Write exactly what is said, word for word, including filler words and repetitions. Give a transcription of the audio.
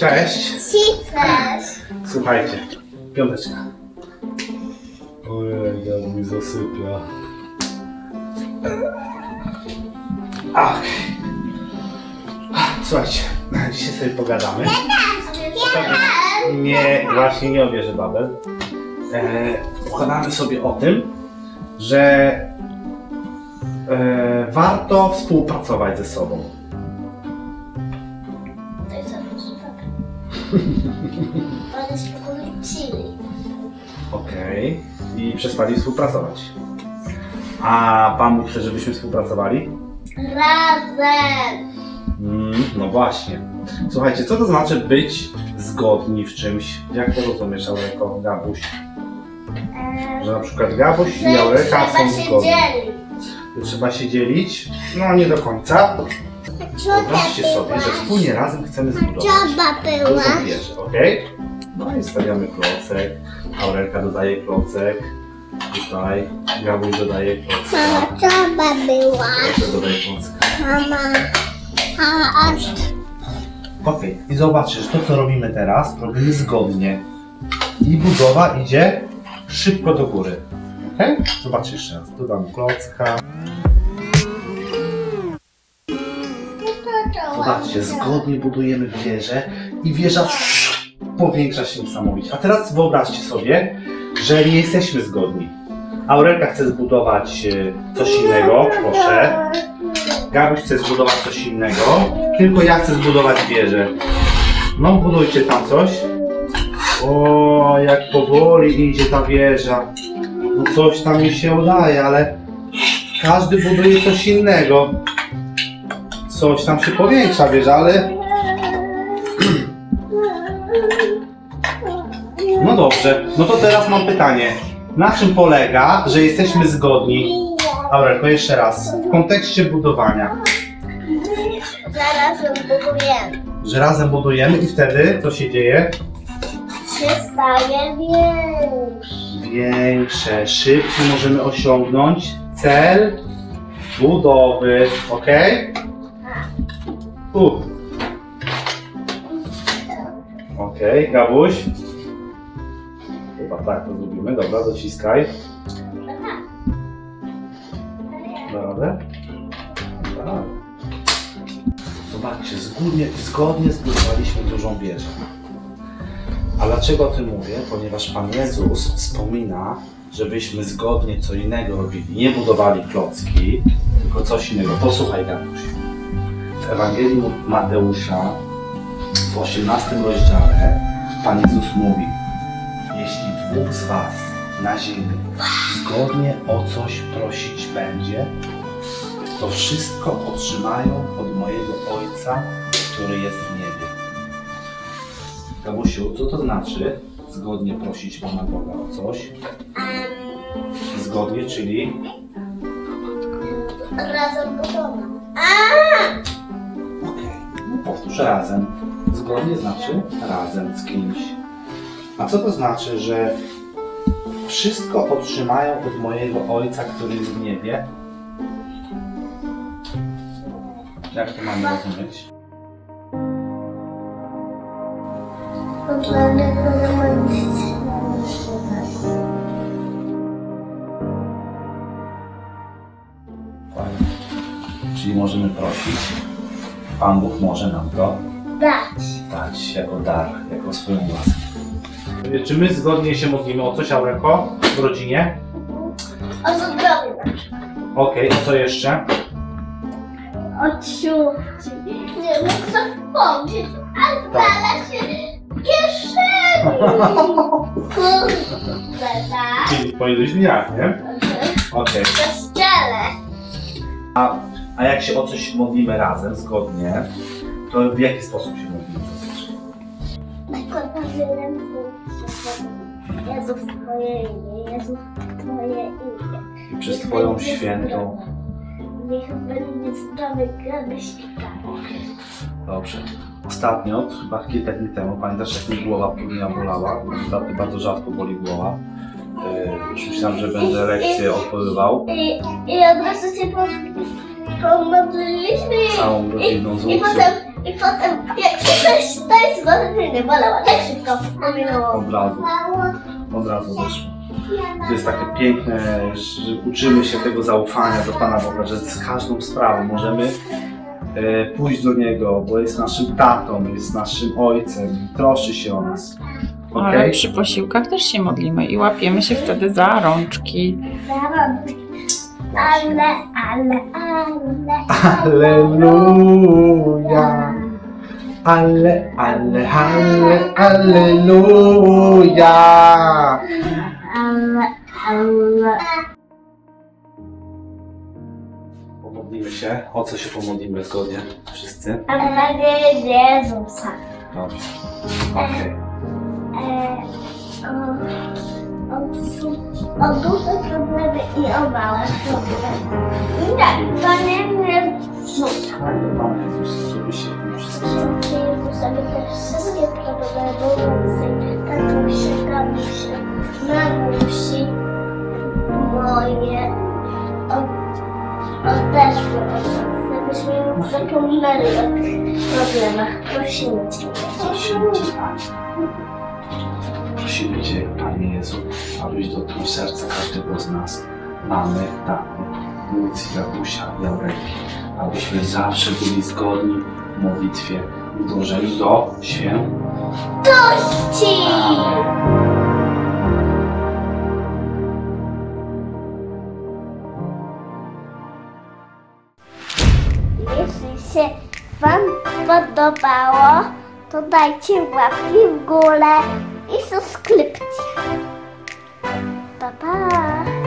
Cześć. Cześć. Słuchajcie, piąteczka. Ojej, ja mi zasypia. Ach. Słuchajcie, dzisiaj sobie pogadamy. Nie, właśnie nie obierze Babel. E, pogadamy sobie o tym, że e, warto współpracować ze sobą. Ale się połączyli. Okej. Okay. I przestali współpracować. A Pan Bóg chce, żebyśmy współpracowali? Razem! Mm, no właśnie. Słuchajcie, co to znaczy być zgodni w czymś? Jak to rozumiesz, Aureko, Gabuś? Eee, Że na przykład Gabuś i Aureka są zgodni. Trzeba się dzielić. No nie do końca. Wyobraźcie sobie, że wspólnie razem chcemy zbudować dużą wieżę, ok? No i stawiamy klocek, Aurelka dodaje klocek, tutaj Gabuś dodaje klocka. Mama, trzeba była. Aurelka dodaje klocka. Mama, a aż... Ok, i zobaczysz, to co robimy teraz, robimy zgodnie. I budowa idzie szybko do góry, ok? Zobaczysz jeszcze raz, dodam klocka. Zobaczcie, zgodnie budujemy wieżę i wieża powiększa się niesamowicie. A teraz wyobraźcie sobie, że nie jesteśmy zgodni. Aurelka chce zbudować coś innego, proszę. Gabuś chce zbudować coś innego, tylko ja chcę zbudować wieżę. No budujcie tam coś. O, jak powoli idzie ta wieża. No coś tam mi się udaje, ale każdy buduje coś innego. Coś tam się powiększa, wiesz, ale... No dobrze, no to teraz mam pytanie. Na czym polega, że jesteśmy zgodni? Aurelko, jeszcze raz. W kontekście budowania. Że razem budujemy. Że razem budujemy i wtedy co się dzieje? Się staje większe. Większe. Szybciej możemy osiągnąć cel budowy, ok? U. Okej, okay, Gabuś. Chyba tak to zrobimy. Dobra, dociskaj. Da radę? Tak. Zobaczcie, zgodnie, zgodnie zbudowaliśmy dużą wieżę. A dlaczego o tym mówię? Ponieważ Pan Jezus wspomina, żebyśmy zgodnie co innego robili. Nie budowali klocki, tylko coś innego. Posłuchaj, Gabuś. W Ewangelii Mateusza w osiemnastym rozdziale Pan Jezus mówi: jeśli dwóch z was na ziemi zgodnie o coś prosić będzie, to wszystko otrzymają od mojego Ojca, który jest w niebie. Gabusiu, co to znaczy zgodnie prosić Pana Boga o coś? Zgodnie, czyli? Razem budowa. Powtórz razem. Zgodnie znaczy razem z kimś. A co to znaczy, że wszystko otrzymają od mojego Ojca, który jest w niebie? Jak to mamy rozumieć? Fajnie. Czyli możemy prosić. Pan Bóg może nam to dać. Dać jako dar, jako swoją łaskę. Czy my zgodnie się modlimy o coś, Aurelko, w rodzinie? O zdrowiu. Okej, okay, a co jeszcze? O ciuchci. Nie mógł zapomnieć, a znalazł się w kieszeni. Kurde, tak? Czyli po iluś dniach, nie? Okej. Okay. Okay. A jak się o coś modlimy razem, zgodnie, to w jaki sposób się modlimy? Jezus Twoje imię, Jezus Twoje imię. I przez Twoją świętą. Niech będzie zdrowy Gabuś i Gabuś. Dobrze. Ostatnio, chyba kilka dni temu, pamiętasz, jak mi głowa mnie bolała? Bardzo rzadko boli głowa. Już myślałem, że będę lekcję odpływał. I, i, i od razu się pod... Pomodliliśmy i, i, i potem I potem, jak ktoś stoi z wody, nie bolała, tak szybko pominęło. Od razu, od razu zeszło. To jest takie piękne, że uczymy się tego zaufania do Pana Boga, że z każdą sprawą możemy pójść do Niego, bo jest naszym tatą, jest naszym ojcem, troszczy się o nas. Okay? Ale przy posiłkach też się modlimy i łapiemy się wtedy za rączki. Za rączki. Ale, ale, ale. Alleluja. Ale, ale, ale, alleluja. Ale, ale. Pomodlimy się. O co się pomodlimy zgodnie wszyscy? Ewangelii Jezusa. Dobrze. Okej. O duże problemy i o małe problemy. I tak, Panie Jezus. Panie Jezus, żeby się wszystko Panie Jezus, aby te wszystkie problemy były tatusi, kamusi, mamusi, moje, odeszły od nas, żebyśmy już zapominali o tych problemach. Prosimy Cię. Prosimy Cię, Panie. Prosimy Cię, Panie Jezu, abyś dotknął serca każdego z nas, mamy, taty, Lucy, Jakusia, Jaureki, abyśmy zawsze byli zgodni w modlitwie i dążyli do świętości. Jeśli się Wam podobało, to dajcie łapki w górę i subskrypcję. Pa, pa!